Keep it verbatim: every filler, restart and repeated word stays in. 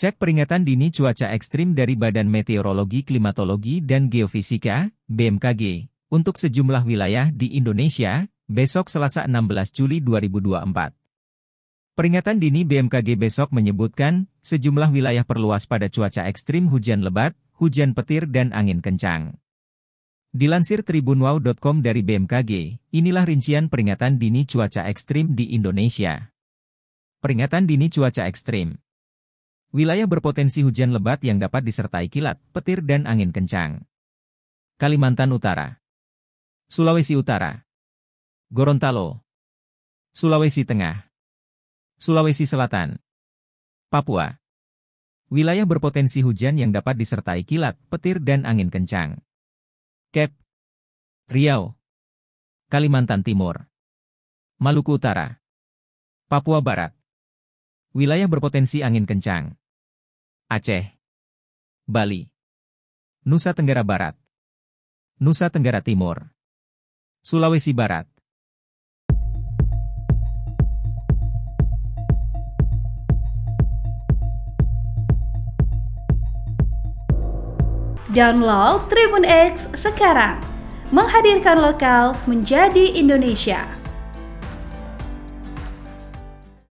Cek peringatan dini cuaca ekstrim dari Badan Meteorologi, Klimatologi, dan Geofisika, B M K G, untuk sejumlah wilayah di Indonesia, besok Selasa enam belas Juli dua ribu dua puluh empat. Peringatan dini B M K G besok menyebutkan, sejumlah wilayah perluas pada cuaca ekstrim hujan lebat, hujan petir dan angin kencang. Dilansir tribun wow dot com dari B M K G, inilah rincian peringatan dini cuaca ekstrim di Indonesia. Peringatan dini cuaca ekstrim. Wilayah berpotensi hujan lebat yang dapat disertai kilat, petir dan angin kencang. Kalimantan Utara, Sulawesi Utara, Gorontalo, Sulawesi Tengah, Sulawesi Selatan, Papua. Wilayah berpotensi hujan yang dapat disertai kilat, petir dan angin kencang. Kep, Riau, Kalimantan Timur, Maluku Utara, Papua Barat. Wilayah berpotensi angin kencang. Aceh, Bali, Nusa Tenggara Barat, Nusa Tenggara Timur, Sulawesi Barat. Download TribunX sekarang, menghadirkan lokal menjadi Indonesia.